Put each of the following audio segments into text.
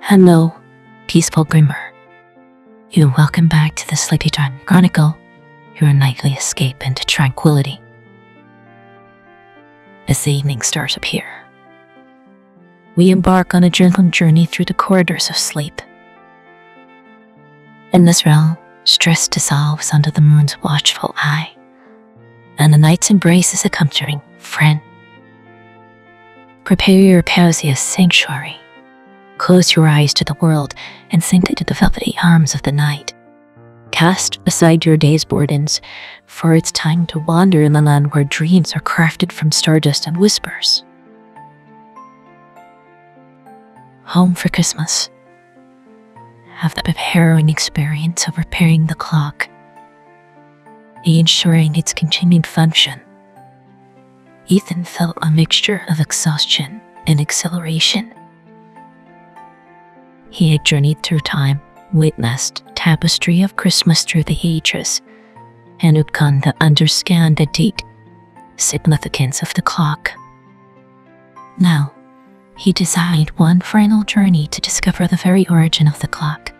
Hello, peaceful dreamer. You're welcome back to the Sleepytime Chronicle, your nightly escape into tranquility. As the evening stars appear, we embark on a gentle journey through the corridors of sleep. In this realm, stress dissolves under the moon's watchful eye, and the night's embrace is a comforting friend. Prepare your drowsy sanctuary. Close your eyes to the world and sink into the velvety arms of the night. Cast aside your day's burdens, for it's time to wander in the land where dreams are crafted from stardust and whispers. Home for Christmas. Have the harrowing experience of repairing the clock, ensuring its continued function. Ethan felt a mixture of exhaustion and exhilaration. He had journeyed through time, witnessed tapestry of Christmas through the ages, and had come to understand the deep significance of the clock. Now, he designed one final journey to discover the very origin of the clock,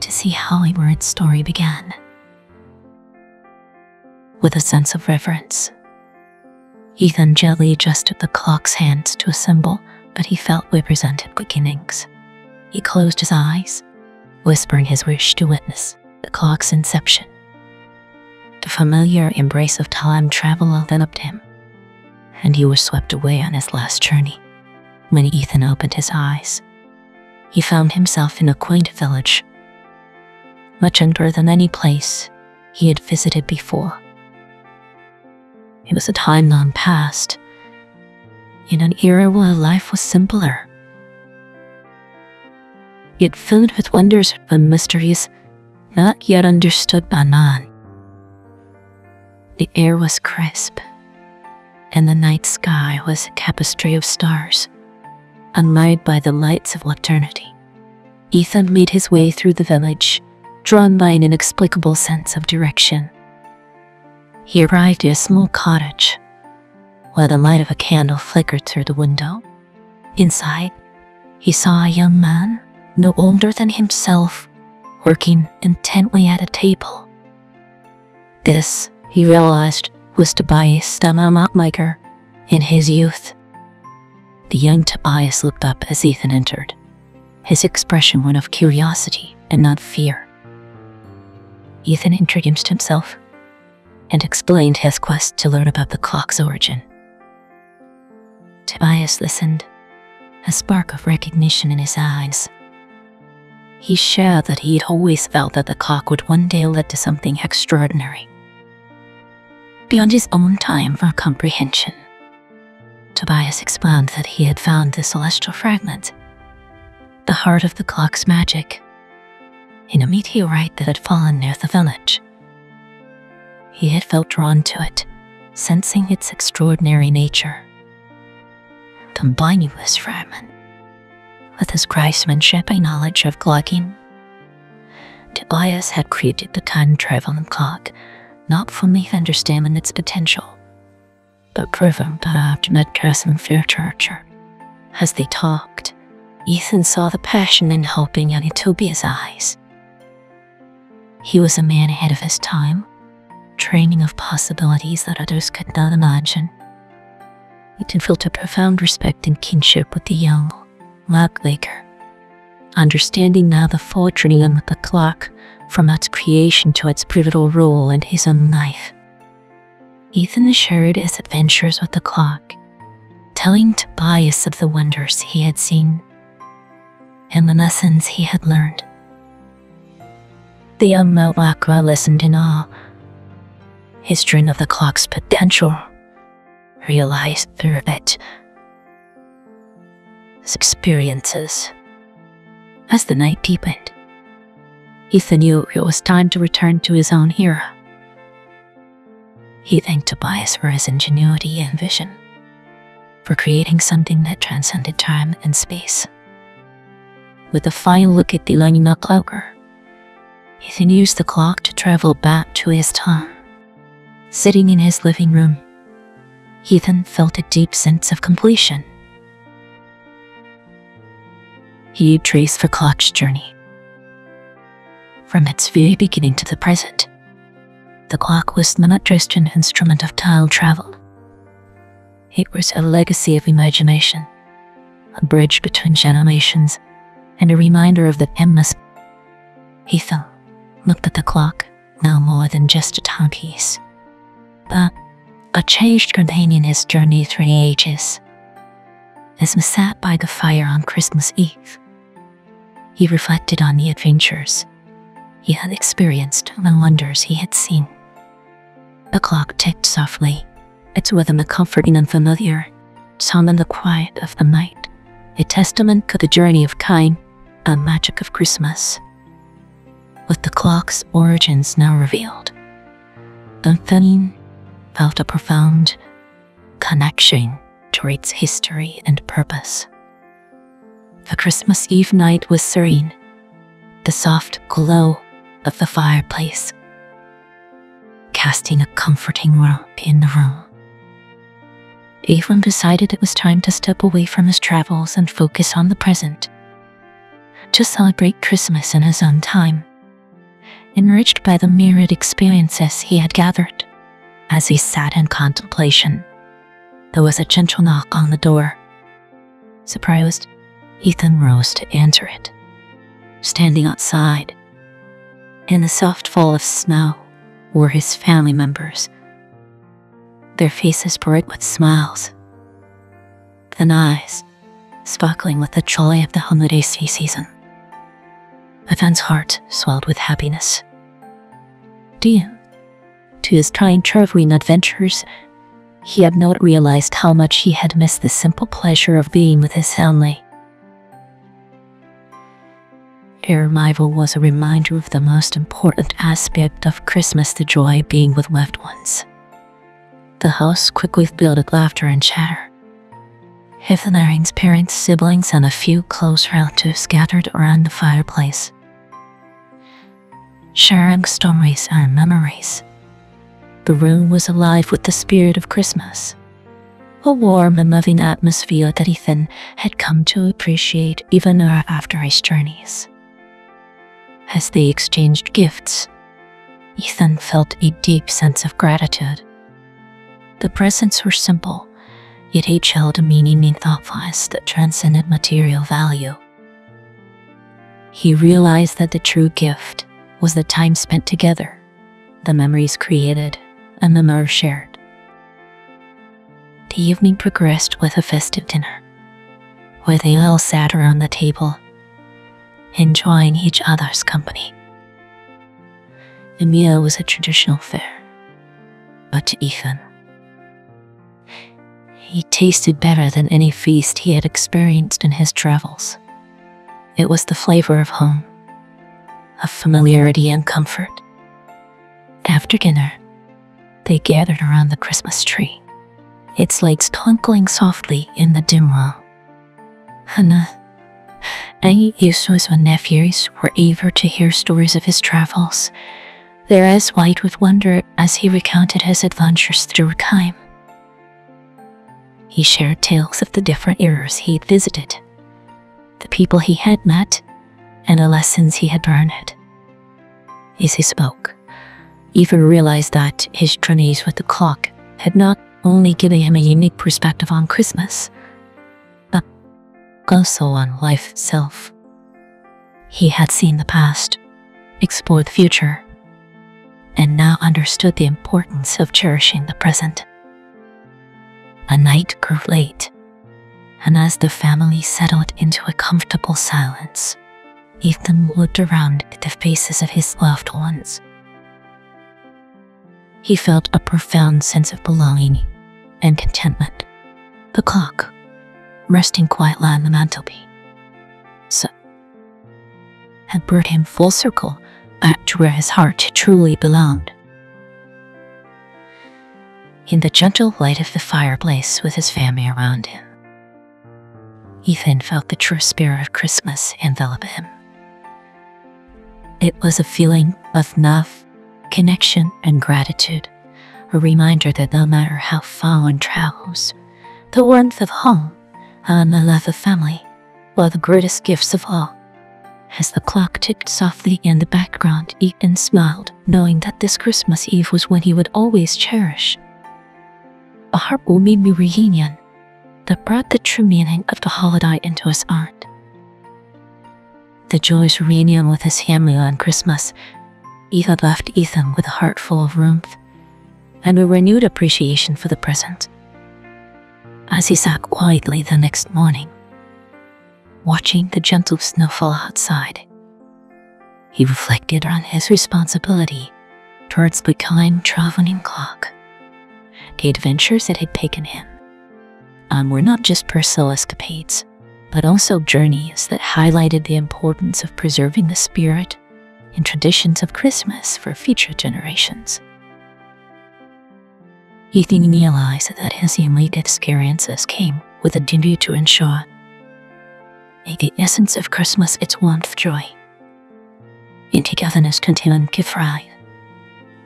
to see how and where its story began. With a sense of reverence, Ethan gently adjusted the clock's hands to a symbol that he felt represented beginnings. He closed his eyes, whispering his wish to witness the clock's inception. The familiar embrace of time travel enveloped him, and he was swept away on his last journey. When Ethan opened his eyes, he found himself in a quaint village, much older than any place he had visited before. It was a time long past, in an era where life was simpler, yet filled with wonders and mysteries not yet understood by man. The air was crisp, and the night sky was a tapestry of stars, unmarred by the lights of eternity. Ethan made his way through the village, drawn by an inexplicable sense of direction. He arrived at a small cottage, where the light of a candle flickered through the window. Inside, he saw a young man, no older than himself, working intently at a table. This, he realized, was Tobias the mapmaker in his youth. The young Tobias looked up as Ethan entered, his expression one of curiosity and not fear. Ethan introduced himself and explained his quest to learn about the clock's origin. Tobias listened, a spark of recognition in his eyes. He shared that he'd always felt that the clock would one day lead to something extraordinary, beyond his own time for comprehension. Tobias explained that he had found the celestial fragment, the heart of the clock's magic, in a meteorite that had fallen near the village. He had felt drawn to it, sensing its extraordinary nature. Combining this fragment with his craftsmanship and knowledge of clocking, Tobias had created the time-traveling clock, not from the understanding its potential, but proven that after that person fear torture. As they talked, Ethan saw the passion and hope in Tobias' eyes. He was a man ahead of his time, dreaming of possibilities that others could not imagine. Ethan felt a profound respect and kinship with the young mapmaker, understanding now the full journey of the clock, from its creation to its pivotal role in his own life. Ethan shared his adventures with the clock, telling Tobias of the wonders he had seen and the lessons he had learned. The young mapmaker listened in awe, his dream of the clock's potential realized through it. His experiences. As the night deepened, Ethan knew it was time to return to his own era. He thanked Tobias for his ingenuity and vision, for creating something that transcended time and space. With a final look at the Lanina clocker, Ethan used the clock to travel back to his time. Sitting in his living room, Ethan felt a deep sense of completion. he traced for Clock's journey. From its very beginning to the present, the clock was not just an instrument of time travel. It was a legacy of imagination, a bridge between generations, and a reminder of the endless. Ethan looked at the clock, now more than just a timepiece, but a cherished companion in his journey through the ages. As he sat by the fire on Christmas Eve, he reflected on the adventures he had experienced and the wonders he had seen. The clock ticked softly, its rhythm comforting and familiar, sound in the quiet of the night, a testament to the journey of time and magic of Christmas. With the clock's origins now revealed, Dunfermline felt a profound connection to its history and purpose. The Christmas Eve night was serene, the soft glow of the fireplace casting a comforting warmth in the room. Ethan decided it was time to step away from his travels and focus on the present, to celebrate Christmas in his own time, enriched by the myriad experiences he had gathered. As he sat in contemplation, there was a gentle knock on the door. Surprised, Ethan rose to enter it. Standing outside, in the soft fall of snow, were his family members, their faces bright with smiles, thin eyes sparkling with the joy of the holiday season. Ethan's heart swelled with happiness. Dear to his trying traveling adventures, he had not realized how much he had missed the simple pleasure of being with his family. Their arrival was a reminder of the most important aspect of Christmas, the joy of being with loved ones. The house quickly filled with laughter and chatter. Ethan Aring's parents, siblings, and a few close relatives gathered around the fireplace, sharing stories and memories. The room was alive with the spirit of Christmas, a warm and loving atmosphere that Ethan had come to appreciate even after his journeys. As they exchanged gifts, Ethan felt a deep sense of gratitude. The presents were simple, yet each held a meaning and thoughtfulness that transcended material value. He realized that the true gift was the time spent together, the memories created, and the love shared. The evening progressed with a festive dinner, where they all sat around the table, enjoying each other's company. The meal was a traditional fare, but to Ethan, it tasted better than any feast he had experienced in his travels. It was the flavor of home, of familiarity and comfort. After dinner, they gathered around the Christmas tree, its lights twinkling softly in the dim room. Hannah, Yusuf's nephews, were eager to hear stories of his travels, their eyes wide with wonder as he recounted his adventures through time. He shared tales of the different eras he had visited, the people he had met, and the lessons he had learned. As he spoke, Ethan realized that his journeys with the clock had not only given him a unique perspective on Christmas, but also on life itself. He had seen the past, explored the future, and now understood the importance of cherishing the present. A night grew late, and as the family settled into a comfortable silence, Ethan looked around at the faces of his loved ones. He felt a profound sense of belonging and contentment. The clock, resting quietly on the mantelpiece, had brought him full circle back to where his heart truly belonged. In the gentle light of the fireplace with his family around him, Ethan felt the true spirit of Christmas envelop him. It was a feeling of love, connection, and gratitude, a reminder that no matter how far one travels, the warmth of home and the love of family were the greatest gifts of all. As the clock ticked softly in the background, Ethan smiled, knowing that this Christmas Eve was one he would always cherish. A harp umimi reunion that brought the true meaning of the holiday into his heart. The joyous reunion with his family on Christmas Eva left Ethan with a heart full of warmth and a renewed appreciation for the present. As he sat quietly the next morning, watching the gentle snowfall outside, he reflected on his responsibility towards the kind traveling clock. The adventures that had taken him were not just personal escapades, but also journeys that highlighted the importance of preserving the spirit and traditions of Christmas for future generations. Ethan realized that his unique experiences came with a duty to ensure the essence of Christmas its warmth, joy, and togetherness continued to thrive.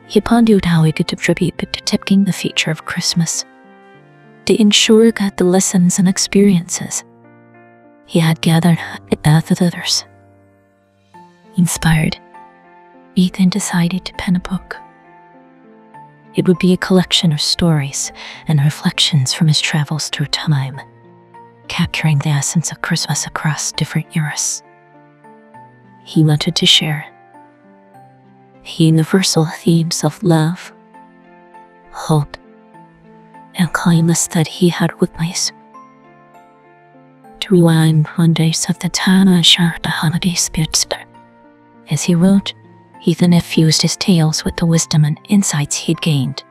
He pondered how he could contribute to protecting the future of Christmas, to ensure that the lessons and experiences he had gathered at the others. Inspired, Ethan decided to pen a book. It would be a collection of stories and reflections from his travels through time, capturing the essence of Christmas across different eras. He wanted to share the universal themes of love, hope, and kindness that he had witnessed. To rewind Mondays of the time and share the holiday spirit. As he wrote, he then infused his tales with the wisdom and insights he'd gained.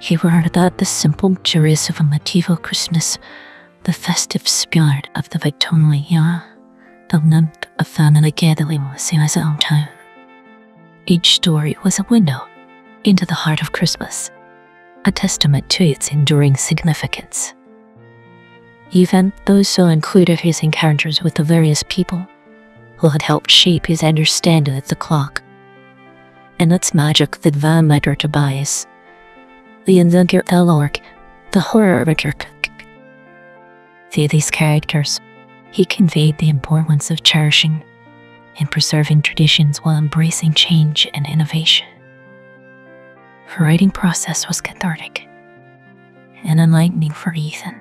He wrote that the simple joys of a medieval Christmas, the festive spirit of the Victorian era, the length of family gathering was in his own time. Each story was a window into the heart of Christmas, a testament to its enduring significance. Even those so included his encounters with the various people who had helped shape his understanding of the clock and its magic, the divine matter to bias, the inventor of work, the horror of a jerk. Through these characters, he conveyed the importance of cherishing and preserving traditions while embracing change and innovation. Her writing process was cathartic and enlightening for Ethan.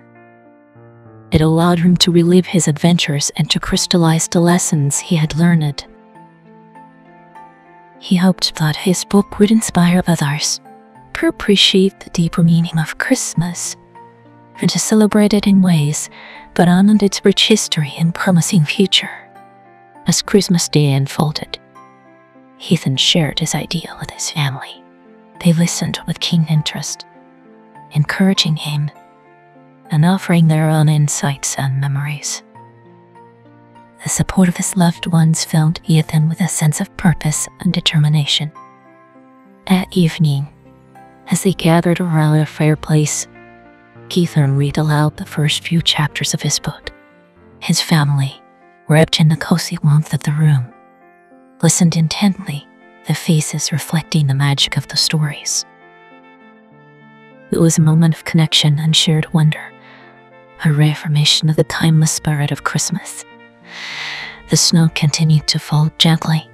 It allowed him to relive his adventures and to crystallize the lessons he had learned. He hoped that his book would inspire others to appreciate the deeper meaning of Christmas and to celebrate it in ways that honored its rich history and promising future. As Christmas Day unfolded, Ethan shared his idea with his family. They listened with keen interest, encouraging him and offering their own insights and memories. The support of his loved ones filled Ethan with a sense of purpose and determination. At evening, as they gathered around a fireplace, Ethan read aloud the first few chapters of his book. His family, wrapped in the cozy warmth of the room, listened intently, their faces reflecting the magic of the stories. It was a moment of connection and shared wonder, a reaffirmation of the timeless spirit of Christmas. The snow continued to fall gently,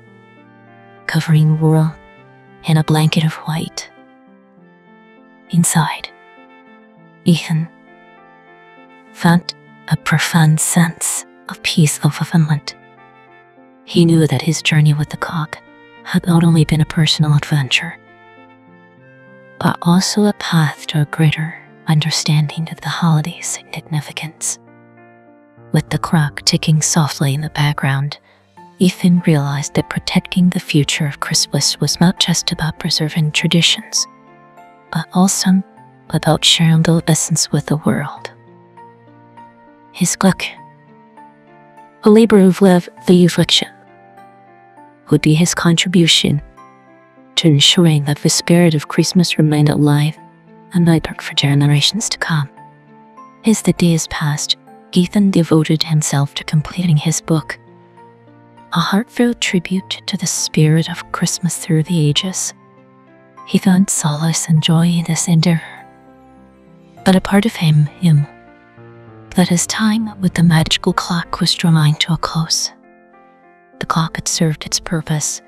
covering the world in a blanket of white. Inside, Ethan felt a profound sense of peace and fulfillment. He knew that his journey with the clock had not only been a personal adventure, but also a path to a greater understanding of the holiday's significance. With the clock ticking softly in the background, Ethan realized that protecting the future of Christmas was not just about preserving traditions, but also about sharing the lessons with the world. His clock, a labor of love, the reflection, would be his contribution to ensuring that the spirit of Christmas remained alive and vibrant for generations to come. As the days passed, Ethan devoted himself to completing his book, a heartfelt tribute to the spirit of Christmas through the ages. He found solace and joy in this endeavor, but a part of him, that his time with the magical clock was drawing to a close. The clock had served its purpose,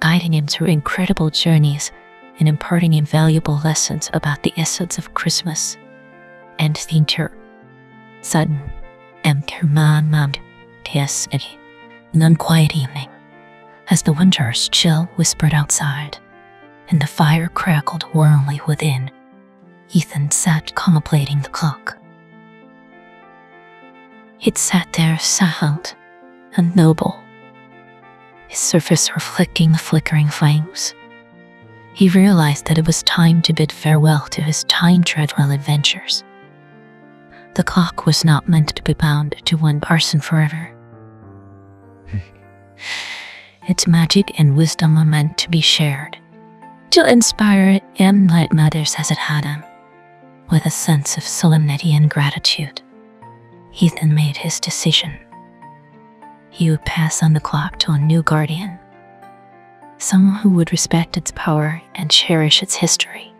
guiding him through incredible journeys and imparting invaluable lessons about the essence of Christmas and the sudden and command an unquiet evening, as the winter's chill whispered outside and the fire crackled warmly within. Ethan sat contemplating the clock. It sat there silent and noble, its surface reflecting the flickering flames. He realized that it was time to bid farewell to his time-travel adventures. The clock was not meant to be bound to one person forever. Its magic and wisdom are meant to be shared, to inspire and enlighten others as it had him, with a sense of solemnity and gratitude. Ethan made his decision. He would pass on the clock to a new guardian, someone who would respect its power and cherish its history.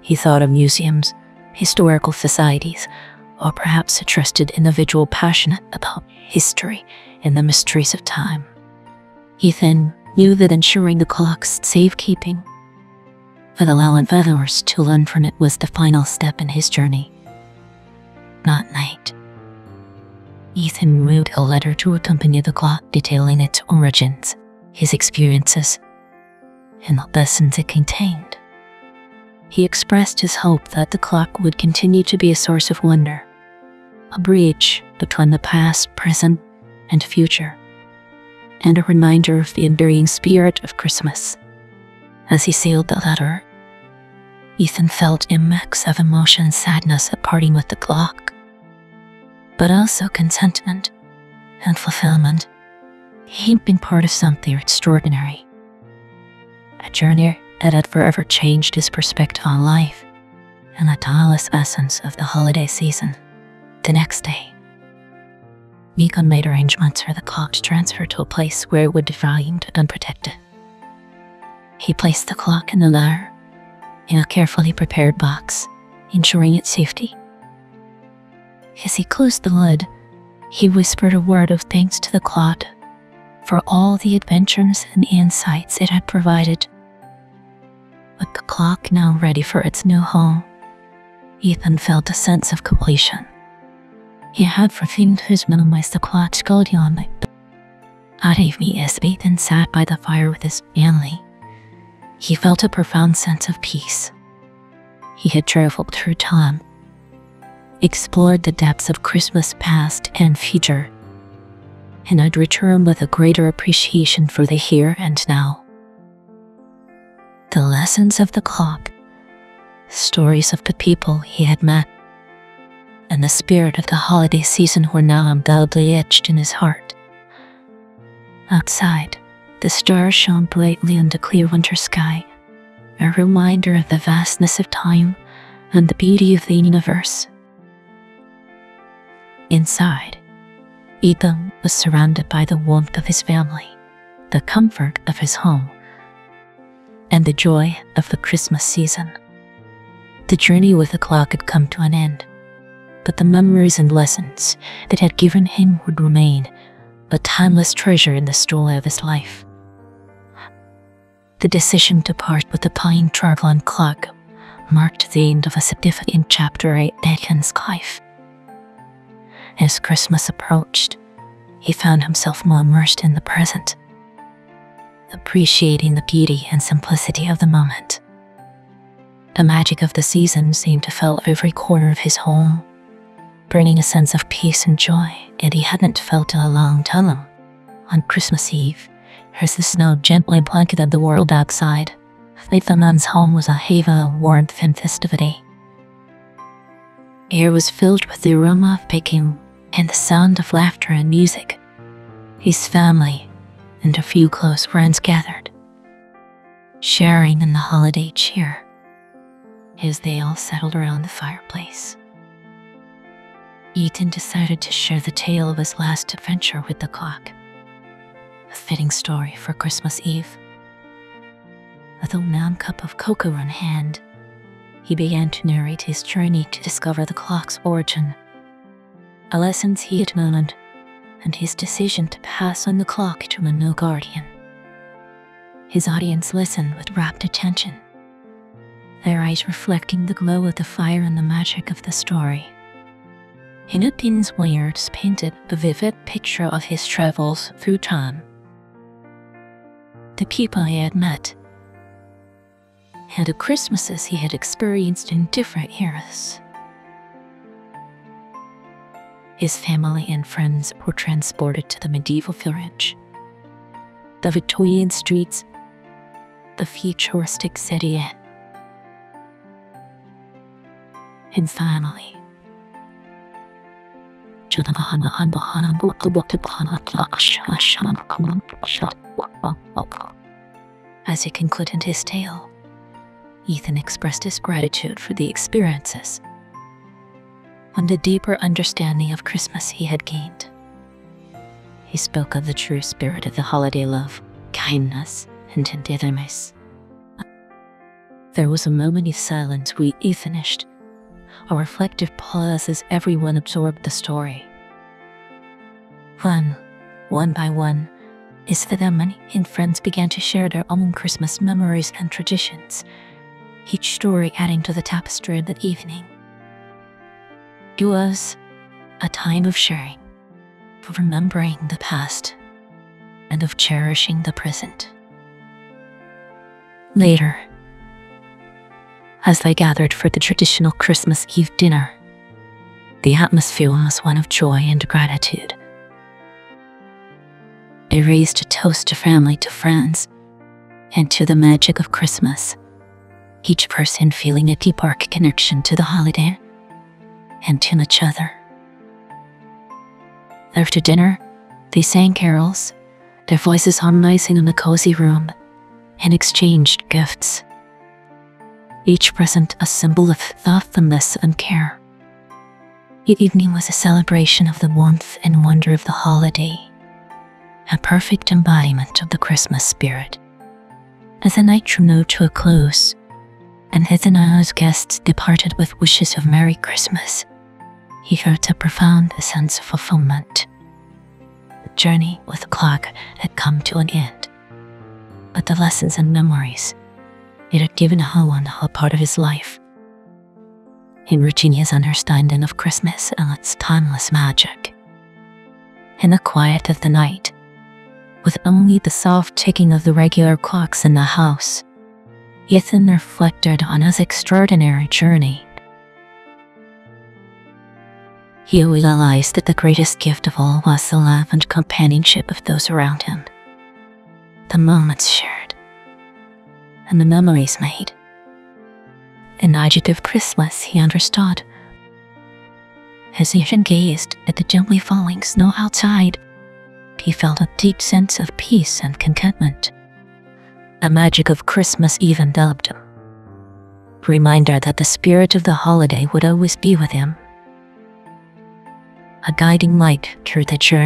He thought of museums, historical societies, or perhaps a trusted individual passionate about history and the mysteries of time. Ethan knew that ensuring the clock's safekeeping would allow others to learn from it was the final step in his journey. That night, Ethan wrote a letter to accompany the clock, detailing its origins, his experiences, and the lessons it contained. He expressed his hope that the clock would continue to be a source of wonder, a bridge between the past, present, and future, and a reminder of the enduring spirit of Christmas. As he sealed the letter, Ethan felt a mix of emotion and sadness at parting with the clock, but also contentment and fulfillment. He'd been part of something extraordinary, a journey that had forever changed his perspective on life and the timeless essence of the holiday season. The next day, Deacon made arrangements for the clock to transfer to a place where it would be valued and protected. He placed the clock in the lair in a carefully prepared box, ensuring its safety. As he closed the lid, he whispered a word of thanks to the clock for all the adventures and insights it had provided. With the clock now ready for its new home, Ethan felt a sense of completion. He had redeemed his minimized clock's guardian. That evening, as Ethan sat by the fire with his family, he felt a profound sense of peace. He had traveled through time, explored the depths of Christmas past and future, and had returned with a greater appreciation for the here and now. The lessons of the clock, stories of the people he had met, and the spirit of the holiday season were now undoubtedly etched in his heart. Outside, the stars shone brightly on the clear winter sky, a reminder of the vastness of time and the beauty of the universe. Inside, Ethan was surrounded by the warmth of his family, the comfort of his home, and the joy of the Christmas season. The journey with the clock had come to an end, but the memories and lessons that had given him would remain a timeless treasure in the story of his life. The decision to part with the time-traveling clock marked the end of a significant chapter in Ethan's life. As Christmas approached, he found himself more immersed in the present, appreciating the beauty and simplicity of the moment. The magic of the season seemed to fill every corner of his home, bringing a sense of peace and joy that he hadn't felt in a long time. On Christmas Eve, as the snow gently blanketed the world outside, Ethan's home was a haven of warmth and festivity. Air was filled with the aroma of baking and the sound of laughter and music. His family and a few close friends gathered, sharing in the holiday cheer as they all settled around the fireplace. Ethan decided to share the tale of his last adventure with the clock, a fitting story for Christmas Eve. With a warm cup of cocoa in hand, he began to narrate his journey to discover the clock's origin, a lessons he had learned, and his decision to pass on the clock to a new guardian. His audience listened with rapt attention, their eyes reflecting the glow of the fire and the magic of the story. Hinopin's words painted a vivid picture of his travels through time, the people he had met, and the Christmases he had experienced in different eras. His family and friends were transported to the medieval village, the Victorian streets, the futuristic city, and finally, to the As he concluded his tale, Ethan expressed his gratitude for the experiences and the deeper understanding of Christmas he had gained. He spoke of the true spirit of the holiday: love, kindness, and tenderness. There was a moment of silence when Ethan finished, a reflective pause as everyone absorbed the story. One by one, his family and friends began to share their own Christmas memories and traditions, each story adding to the tapestry of that evening. It was a time of sharing, of remembering the past, and of cherishing the present. Later, as they gathered for the traditional Christmas Eve dinner, the atmosphere was one of joy and gratitude. They raised a toast to family, to friends, and to the magic of Christmas, each person feeling a deeper connection to the holiday and to each other. After dinner, they sang carols, their voices harmonizing in the cozy room, and exchanged gifts, each present a symbol of thoughtfulness and care. The evening was a celebration of the warmth and wonder of the holiday, a perfect embodiment of the Christmas spirit. As the night drew near to a close, and Hithana's guests departed with wishes of Merry Christmas, he felt a profound sense of fulfillment. The journey with the clock had come to an end, but the lessons and memories it had given Hawan a part of his life, in Virginia's understanding of Christmas and its timeless magic. In the quiet of the night, with only the soft ticking of the regular clocks in the house, Ethan reflected on his extraordinary journey. He realized that the greatest gift of all was the love and companionship of those around him, the moments shared, and the memories made. An adjective Christmas, he understood. As Ethan gazed at the gently falling snow outside, he felt a deep sense of peace and contentment, the magic of Christmas even dubbed him, a reminder that the spirit of the holiday would always be with him, a guiding light through the journey.